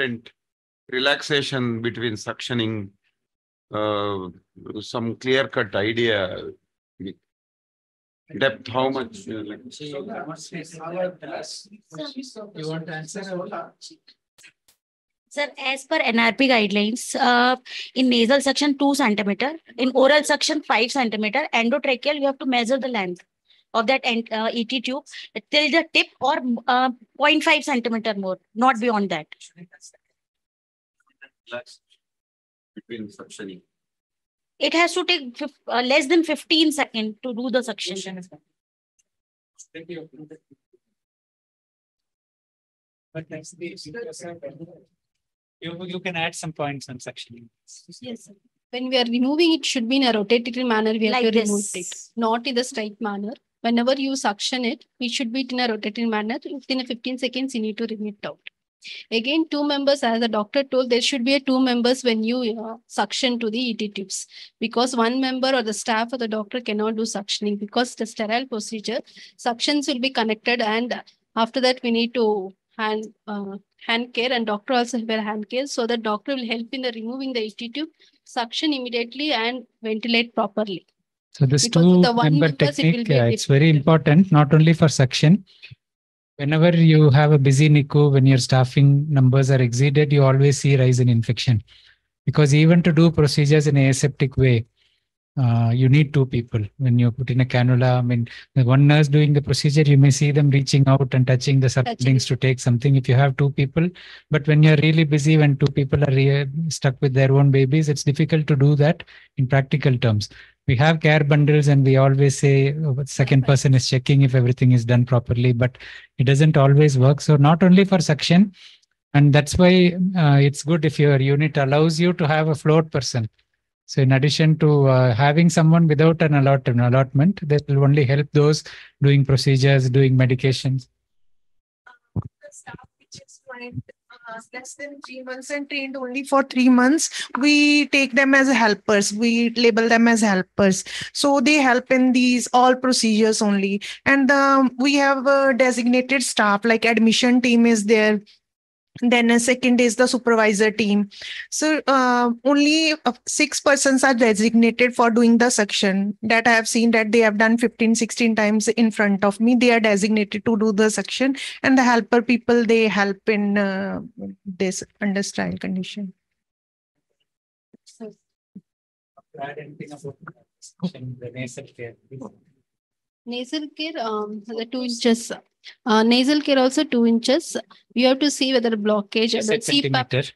constant relaxation between suctioning, some clear-cut idea, depth, how much. You want to answer? Sir, as per NRP guidelines, in nasal suction 2 cm, in oral suction 5 cm, endotracheal you have to measure the length of that ET tube till the tip or 0.5 cm more, not beyond that. Between suctioning, it has to take less than 15 seconds to do the suction. Thank you. You can add some points on suctioning. Yes, sir. When we are removing, it should be in a rotatory manner. We have like to remove it, not in the straight manner. Whenever you suction it, it should be in a rotatory manner. Within 15 seconds, you need to remove it out. Again, two members, as the doctor told, there should be a 2 members when you suction to the ET tubes, because one member or the staff or the doctor cannot do suctioning, because the sterile procedure, suctions will be connected, and after that we need to hand care, and doctor also have hand care, so the doctor will help in the removing the ET tube, suction immediately and ventilate properly. So this two-member technique, it's very important, not only for suction. Whenever you have a busy NICU, when your staffing numbers are exceeded, you always see rise in infection. Because even to do procedures in an aseptic way, you need 2 people. When you put in a cannula, I mean, the one nurse doing the procedure, you may see them reaching out and touching the surroundings to take something if you have 2 people. But when you're really busy, when 2 people are stuck with their own babies, it's difficult to do that in practical terms. We have care bundles and we always say second person is checking if everything is done properly, but it doesn't always work. So not only for suction, and that's why it's good if your unit allows you to have a float person. So in addition to having someone without an allotment, that will only help those doing procedures, doing medications. The staff which is less than 3 months and trained only for 3 months, we take them as helpers. We label them as helpers. So they help in these all procedures only. And we have a designated staff, like admission team is there. Then a second is the supervisor team. So only 6 persons are designated for doing the suction, that I have seen that they have done 15-16 times in front of me. They are designated to do the suction, and the helper people, they help in this under sterile condition. So, nasal care, the 2 inches. Nasal care also 2 inches. You have to see whether blockage or CPAP.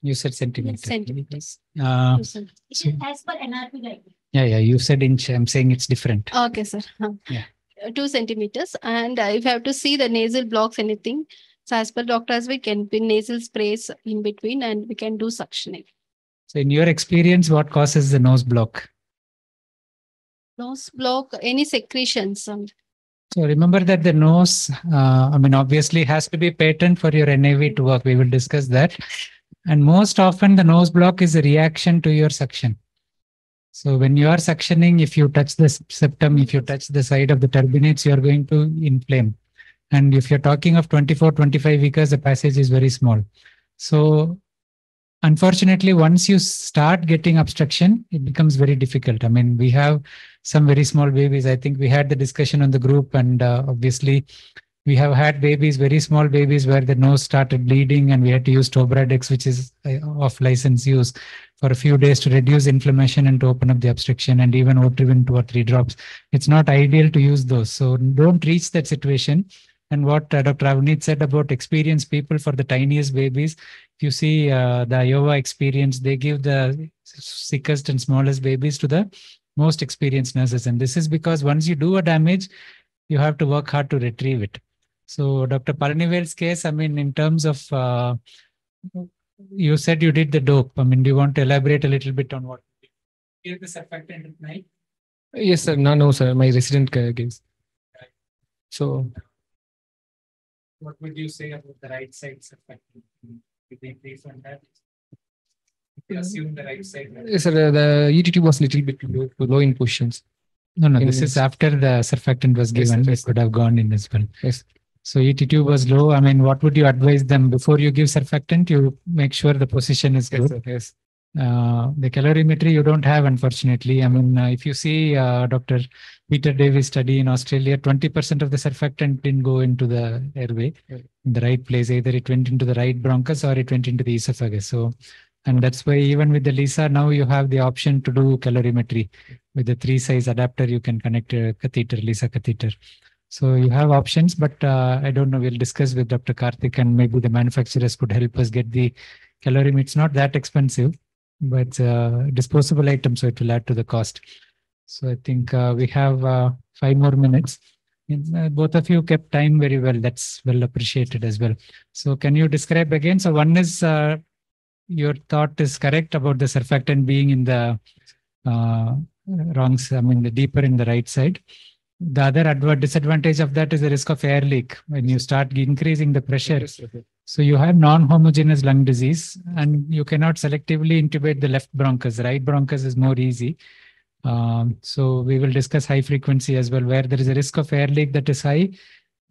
You said centimeter. Centimeters. So, as per NRP guidelines. Yeah. You said inch. I'm saying it's different. Okay, sir. 2 centimeters, and if you have to see the nasal blocks, anything. So as per doctors, we can pin nasal sprays in between, and we can do suctioning. So in your experience, what causes the nose block? Nose block, any secretions. So remember that the nose, obviously has to be patent for your NIV to work. We will discuss that. And most often the nose block is a reaction to your suction. So when you are suctioning, if you touch the septum, if you touch the side of the turbinates, you are going to inflame. And if you're talking of 24-25 weeks, the passage is very small. So unfortunately, once you start getting obstruction, it becomes very difficult. I mean, we have some very small babies. I think we had the discussion on the group, and obviously we have had babies, very small babies, where the nose started bleeding, and we had to use Tobradex, which is off-license use, for a few days to reduce inflammation and to open up the obstruction, and even Otriven 2 or 3 drops. It's not ideal to use those. So don't reach that situation. And what Dr. Ravneet said about experienced people for the tiniest babies, if you see the Iowa experience, they give the sickest and smallest babies to the most experienced nurses. And this is because once you do a damage, you have to work hard to retrieve it. So Dr. Palanivel's case, I mean, in terms of, you said you did the dope. I mean, do you want to elaborate a little bit on what? Is the surfactant at night? Yes, sir. No, sir. My resident case. Right. So... what would you say about the right side surfactant? Did they place on that? They assume the right side. Yes, sir, the ETT was a little bit low in positions. No, this is after the surfactant was given. Yes, it could have gone in as well. Yes. So ET tube was low. I mean, what would you advise them before you give surfactant? You make sure the position is good. Yes. The calorimetry you don't have, unfortunately. I mean, if you see Dr. Peter Davis study in Australia, 20% of the surfactant didn't go into the airway, right, in the right place. Either it went into the right bronchus or it went into the esophagus. So, and that's why even with the LISA, now you have the option to do calorimetry. With the 3-size adapter, you can connect a catheter, LISA catheter. So you have options, but I don't know. We'll discuss with Dr. Karthik, and maybe the manufacturers could help us get the calorimetry. It's not that expensive, but disposable item, so it will add to the cost. So I think we have 5 more minutes. And, both of you kept time very well. That's well appreciated as well. So can you describe again? So one is your thought is correct about the surfactant being in the wrong, I mean the deeper in the right side. The other disadvantage of that is the risk of air leak. When you start increasing the pressure, so you have non-homogeneous lung disease, and you cannot selectively intubate the left bronchus. Right bronchus is more easy. So we will discuss high frequency as well, where there is a risk of air leak that is high.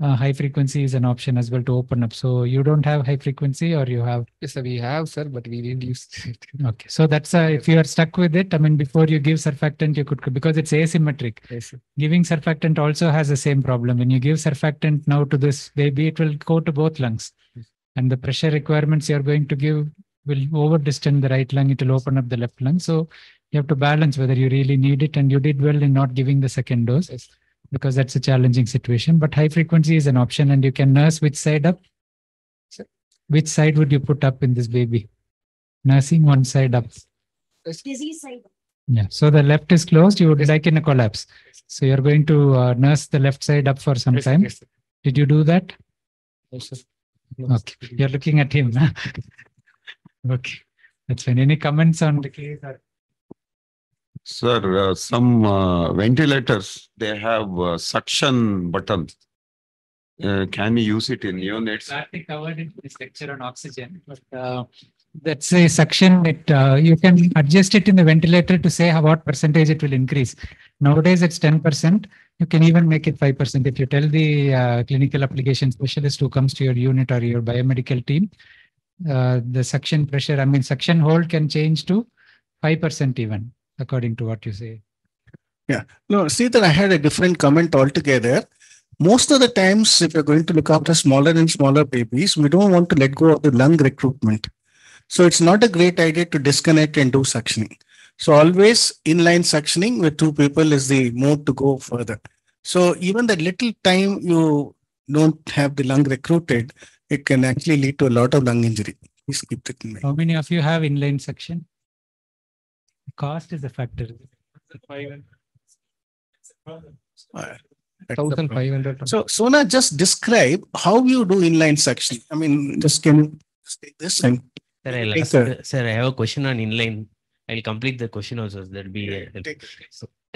High frequency is an option as well to open up. So you don't have high frequency, or you have? Yes, sir, we have, sir, but we didn't use it. Okay, so that's if you are stuck with it, I mean, before you give surfactant, you could, because it's asymmetric. Yes, sir. Giving surfactant also has the same problem. When you give surfactant now to this baby, it will go to both lungs. Yes. And the pressure requirements you are going to give will over-distend the right lung. It will open up the left lung. So you have to balance whether you really need it, and you did well in not giving the second dose. Yes, because that's a challenging situation, but high frequency is an option, and you can nurse which side up. Sir, which side would you put up in this baby? Nursing one side up. Disease side. Yeah. So the left is closed. You would, yes, like in a collapse. Yes. So you're going to nurse the left side up for some, yes, time. Yes, did you do that? Yes, sir. No, okay. Sir. You're looking at him. Huh? Okay. That's fine. Any comments on the case? Sir, some ventilators, they have suction buttons. Can we use it in neonates? Karthik covered in this lecture on oxygen, but that's a suction that you can adjust it in the ventilator to say how, what percentage it will increase. Nowadays, it's 10%. You can even make it 5%. If you tell the clinical application specialist who comes to your unit or your biomedical team, the suction pressure, I mean, suction hold can change to 5% even, according to what you say. Yeah. No, see that I had a different comment altogether. Most of the times, if you're going to look after smaller and smaller babies, we don't want to let go of the lung recruitment. So it's not a great idea to disconnect and do suctioning. So always inline suctioning with 2 people is the mode to go further. So even that little time you don't have the lung recruited, it can actually lead to a lot of lung injury. Please keep that in mind. How many of you have inline suction? Cost is a factor. 1,500. So Sona, just describe how you do inline suction. I mean, just can you just take this and sir, I have a question on inline. I'll complete the question also. That'll be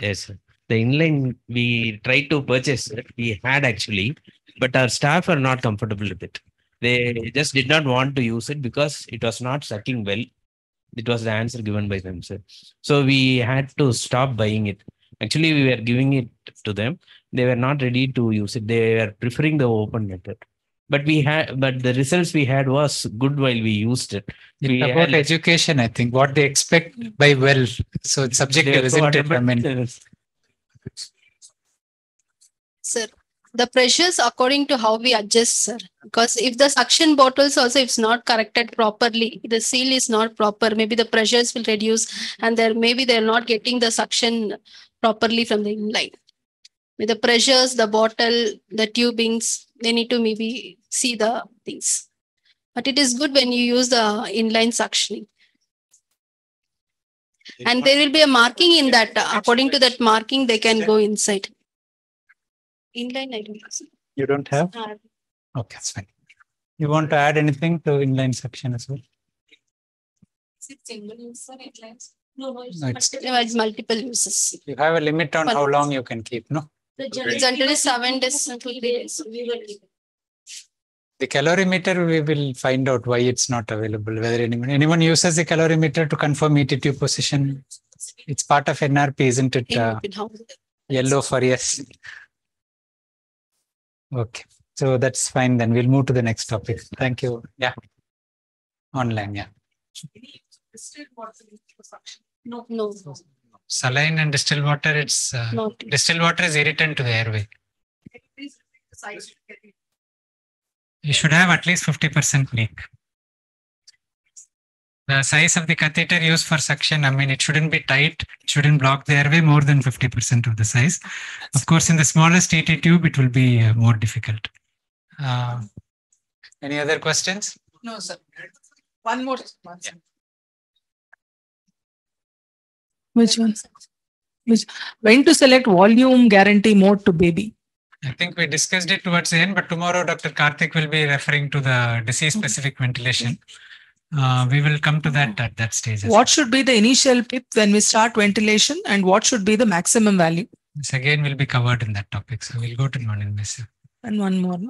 yes, sir. The inline we tried to purchase, we had actually, but our staff are not comfortable with it. They just did not want to use it because it was not sucking well. It was the answer given by them, sir. So we had to stop buying it. Actually, we were giving it to them. They were not ready to use it. They were preferring the open method. But we had, but the results we had was good while we used it. It's about education, I think. What they expect by well. So it's subjective, isn't it? I mean, sir, the pressures according to how we adjust, sir. Because if the suction bottles also, if it's not corrected properly, the seal is not proper, maybe the pressures will reduce, and there maybe they're not getting the suction properly from the inline. With the pressures, the bottle, the tubings, they need to maybe see the things. But it is good when you use the inline suctioning. And there will be a marking in that. According to that marking, they can go inside. Inline, I don't know. You don't have? Okay, that's fine. You want to add anything to inline suction as well? Is it single user, inline? No, it's multiple uses. You have a limit on how long you can keep, no? The general is 7 days. The calorimeter, we will find out why it's not available. Whether anyone uses the calorimeter to confirm ET tube position. It's part of NRP, isn't it? Yellow for yes. Okay. So that's fine. Then we'll move to the next topic. Thank you. Yeah. Online. Yeah. No. Saline and distilled water, it's distilled water is irritant to the airway. You should have at least 50% leak. The size of the catheter used for suction, I mean, it shouldn't be tight, it shouldn't block the airway more than 50% of the size. Of course, in the smallest ET tube, it will be more difficult. Any other questions? No, sir. One more. Yeah. Which one? When to select volume guarantee mode to baby? I think we discussed it towards the end, but tomorrow Dr. Karthik will be referring to the disease-specific ventilation. We will come to that at that stage. What should be the initial PIP when we start ventilation, and what should be the maximum value? This again will be covered in that topic. So we'll go to non-invasive. And one more.